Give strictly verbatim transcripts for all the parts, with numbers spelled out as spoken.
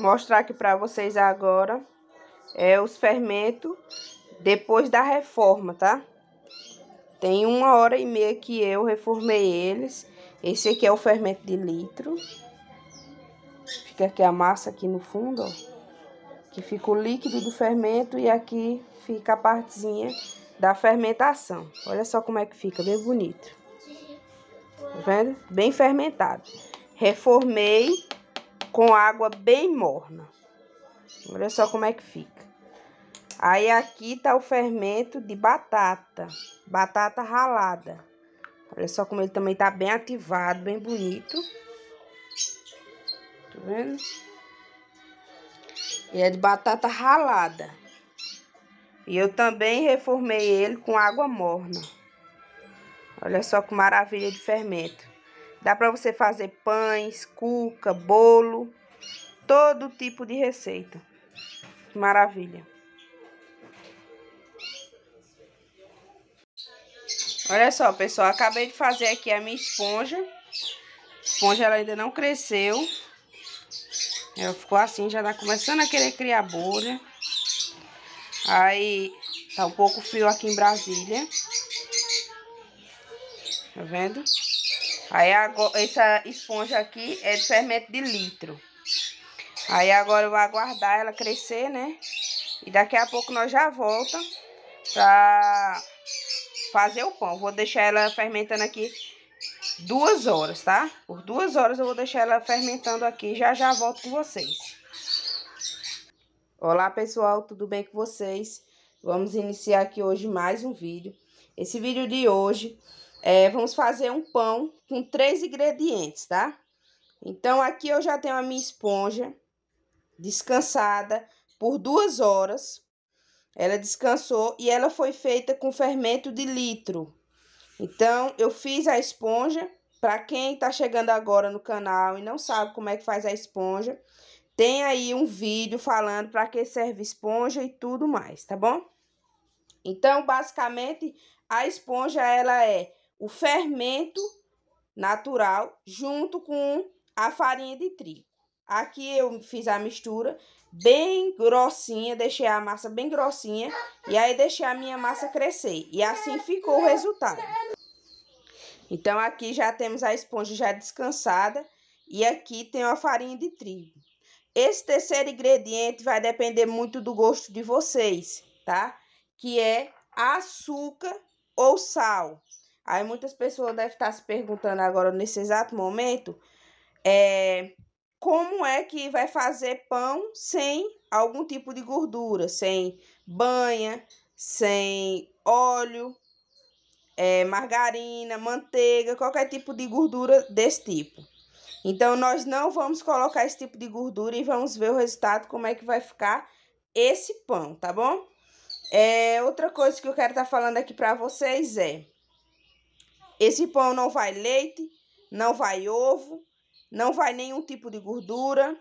mostrar aqui para vocês agora é os fermentos depois da reforma, tá? Tem uma hora e meia que eu reformei eles. Esse aqui é o fermento de litro. Fica aqui a massa aqui no fundo, ó. Que fica o líquido do fermento e aqui fica a partezinha da fermentação. Olha só como é que fica, bem bonito. Tá vendo? Bem fermentado. Reformei com água bem morna. Olha só como é que fica. Aí aqui tá o fermento de batata. Batata ralada. Olha só como ele também tá bem ativado, bem bonito. Tá vendo? E é de batata ralada. E eu também reformei ele com água morna. Olha só que maravilha de fermento. Dá para você fazer pães, cuca, bolo, todo tipo de receita. Que maravilha. Olha só, pessoal, acabei de fazer aqui a minha esponja. A esponja ela ainda não cresceu. Ela ficou assim, já tá começando a querer criar bolha. Aí, tá um pouco frio aqui em Brasília. Tá vendo? Aí, agora, essa esponja aqui é de fermento de litro. Aí, agora eu vou aguardar ela crescer, né? E daqui a pouco nós já volta pra fazer o pão. Vou deixar ela fermentando aqui duas horas, tá? Por duas horas eu vou deixar ela fermentando aqui. Já já volto com vocês. Olá, pessoal, tudo bem com vocês? Vamos iniciar aqui hoje mais um vídeo. Esse vídeo de hoje é vamos fazer um pão com três ingredientes, tá? Então aqui eu já tenho a minha esponja descansada por duas horas. Ela descansou e ela foi feita com fermento de litro. Então, eu fiz a esponja. Para quem tá chegando agora no canal e não sabe como é que faz a esponja, tem aí um vídeo falando para que serve esponja e tudo mais, tá bom? Então, basicamente, a esponja, ela é o fermento natural junto com a farinha de trigo. Aqui eu fiz a mistura bem grossinha, deixei a massa bem grossinha e aí deixei a minha massa crescer. E assim ficou o resultado. Então aqui já temos a esponja já descansada e aqui tem a farinha de trigo. Esse terceiro ingrediente vai depender muito do gosto de vocês, tá? Que é açúcar ou sal. Aí muitas pessoas devem estar se perguntando agora nesse exato momento, é... como é que vai fazer pão sem algum tipo de gordura, sem banha, sem óleo, é, margarina, manteiga, qualquer tipo de gordura desse tipo. Então, nós não vamos colocar esse tipo de gordura e vamos ver o resultado, como é que vai ficar esse pão, tá bom? É, outra coisa que eu quero estar falando aqui para vocês é, esse pão não vai leite, não vai ovo, não vai nenhum tipo de gordura.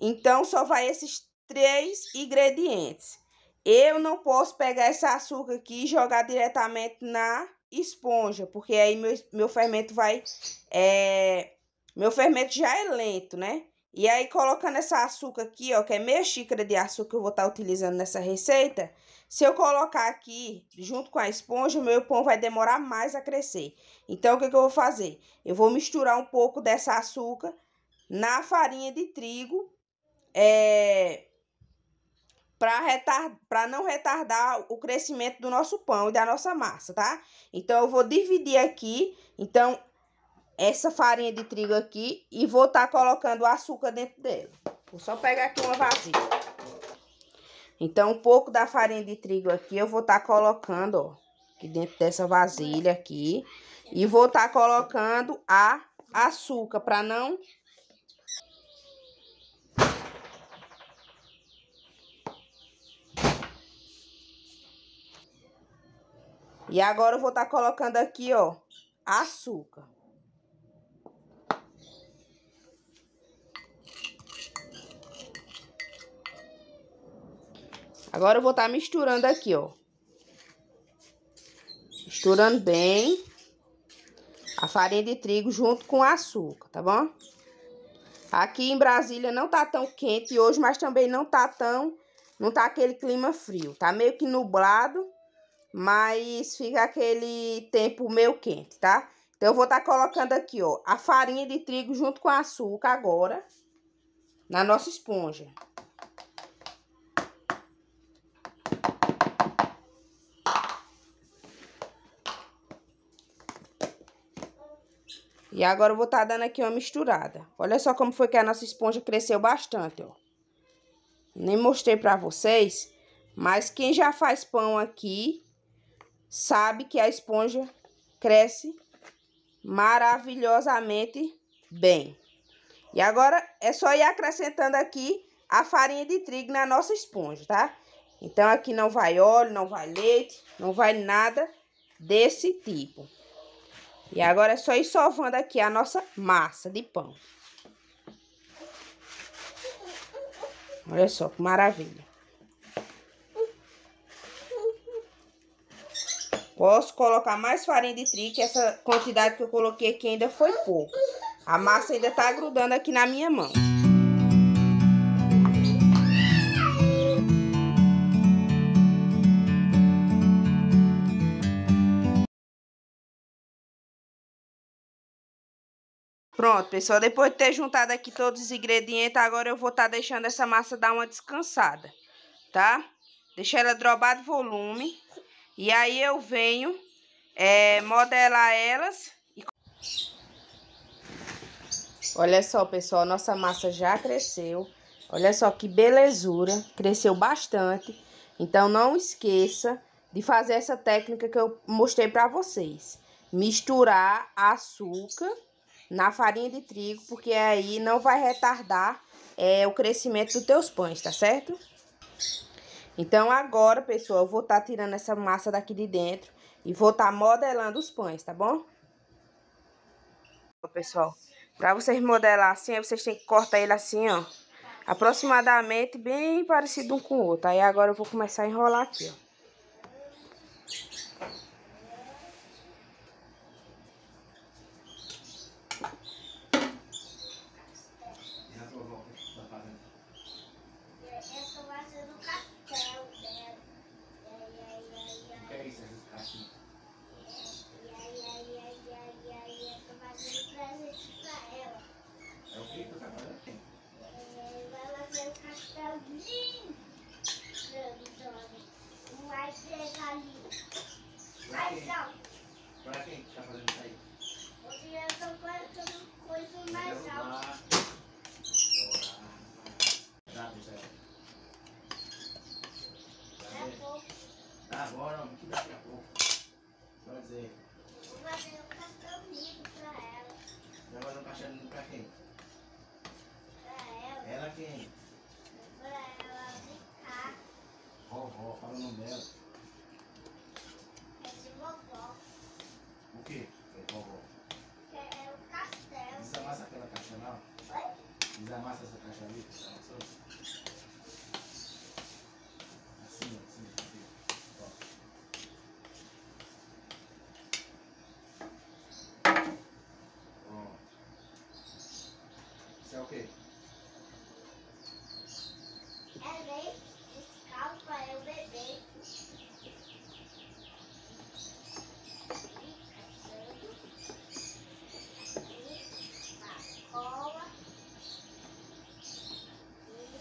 Então, só vai esses três ingredientes. Eu não posso pegar esse açúcar aqui e jogar diretamente na esponja, porque aí meu, meu fermento vai... É, meu fermento já é lento, né? E aí, colocando esse açúcar aqui, ó, que é meia xícara de açúcar que eu vou estar utilizando nessa receita, se eu colocar aqui junto com a esponja, o meu pão vai demorar mais a crescer. Então, o que que eu vou fazer? Eu vou misturar um pouco desse açúcar na farinha de trigo, é, para retardar, para não retardar o crescimento do nosso pão e da nossa massa, tá? Então, eu vou dividir aqui, então... essa farinha de trigo aqui e vou estar colocando o açúcar dentro dela. Vou só pegar aqui uma vasilha. Então, um pouco da farinha de trigo aqui eu vou estar colocando, ó, aqui dentro dessa vasilha aqui. E vou estar colocando a açúcar para não... E agora eu vou estar colocando aqui, ó, açúcar. Agora eu vou estar misturando aqui, ó. Misturando bem a farinha de trigo junto com o açúcar, tá bom? Aqui em Brasília não tá tão quente hoje, mas também não tá tão... Não tá aquele clima frio. Tá meio que nublado, mas fica aquele tempo meio quente, tá? Então eu vou tá colocando aqui, ó, a farinha de trigo junto com açúcar agora na nossa esponja. E agora eu vou estar dando aqui uma misturada. Olha só como foi que a nossa esponja cresceu bastante, ó. Nem mostrei pra vocês, mas quem já faz pão aqui sabe que a esponja cresce maravilhosamente bem. E agora é só ir acrescentando aqui a farinha de trigo na nossa esponja, tá? Então aqui não vai óleo, não vai leite, não vai nada desse tipo. E agora é só ir sovando aqui a nossa massa de pão. Olha só que maravilha. Posso colocar mais farinha de trigo, que essa quantidade que eu coloquei aqui ainda foi pouco. A massa ainda tá grudando aqui na minha mão. Pronto, pessoal, depois de ter juntado aqui todos os ingredientes, agora eu vou estar tá deixando essa massa dar uma descansada, tá? Deixar ela drobar de volume, e aí eu venho é, modelar elas. E... Olha só, pessoal, nossa massa já cresceu, olha só que belezura, cresceu bastante. Então não esqueça de fazer essa técnica que eu mostrei pra vocês. Misturar açúcar na farinha de trigo, porque aí não vai retardar é, o crescimento dos teus pães, tá certo? Então agora, pessoal, eu vou estar tá tirando essa massa daqui de dentro e vou estar tá modelando os pães, tá bom? Pessoal, pra vocês modelar assim, vocês têm que cortar ele assim, ó, aproximadamente bem parecido um com o outro. Aí agora eu vou começar a enrolar aqui, ó.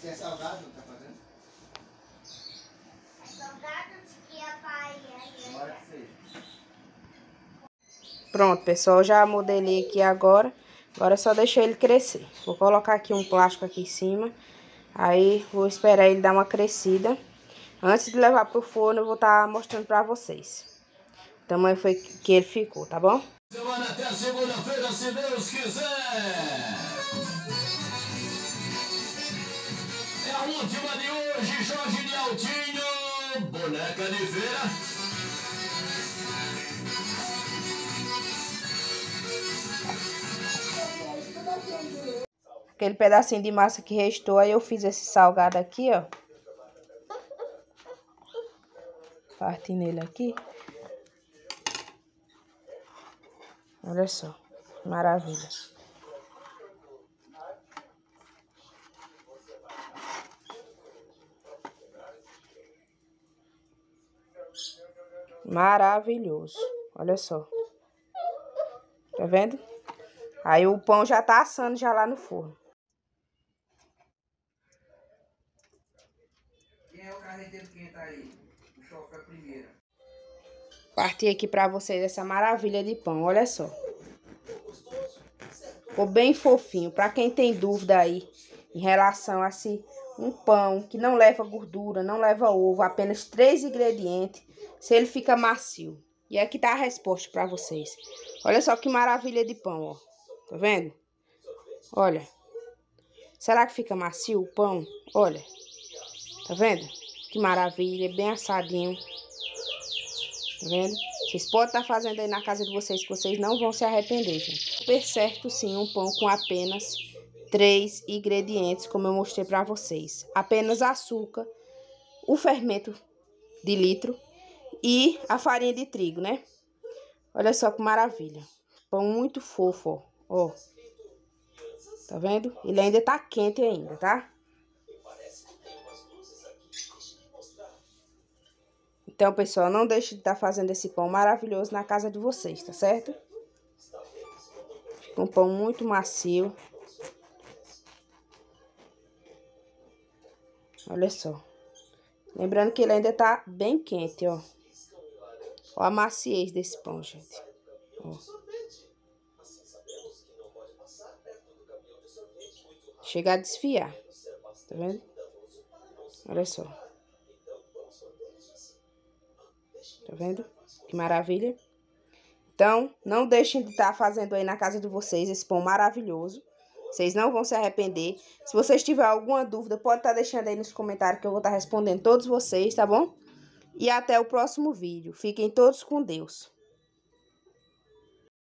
Você é salgado, tá fazendo? É salgado de que a pai é. Pronto, pessoal, já modelei aqui agora. Agora é só deixar ele crescer. Vou colocar aqui um plástico aqui em cima. Aí vou esperar ele dar uma crescida. Antes de levar pro forno, eu vou estar tá mostrando pra vocês. O tamanho foi que ele ficou, tá bom? Semana até segunda-feira, se Deus quiser! A última de hoje, Jorge de Altinho, boneca de feira. Aquele pedacinho de massa que restou, aí eu fiz esse salgado aqui, ó. Parti nele aqui. Olha só, maravilha. Maravilhoso. Olha só. Tá vendo? Aí o pão já tá assando já lá no forno. Quem é o carreteiro que entra aí? O choque é a primeira. Parti aqui pra vocês essa maravilha de pão, olha só. Ficou bem fofinho. Pra quem tem dúvida aí em relação a se um pão que não leva gordura, não leva ovo, apenas três ingredientes, se ele fica macio. E aqui tá a resposta pra vocês. Olha só que maravilha de pão, ó. Tá vendo? Olha. Será que fica macio o pão? Olha. Tá vendo? Que maravilha, bem assadinho. Tá vendo? Vocês podem estar fazendo aí na casa de vocês, que vocês não vão se arrepender, gente. Super certo, sim, um pão com apenas três ingredientes, como eu mostrei pra vocês. Apenas açúcar, o fermento de litro e a farinha de trigo, né? Olha só que maravilha. Pão muito fofo, ó. Ó. Tá vendo? Ele ainda tá quente ainda, tá? Então, pessoal, não deixe de estar fazendo esse pão maravilhoso na casa de vocês, tá certo? Um pão muito macio. Olha só. Lembrando que ele ainda tá bem quente, ó. Olha a maciez desse pão, gente. Ó. Chega a desfiar. Tá vendo? Olha só. Tá vendo? Que maravilha. Então, não deixem de estar fazendo aí na casa de vocês esse pão maravilhoso. Vocês não vão se arrepender. Se vocês tiverem alguma dúvida, pode estar deixando aí nos comentários que eu vou estar respondendo todos vocês, tá bom? E até o próximo vídeo. Fiquem todos com Deus.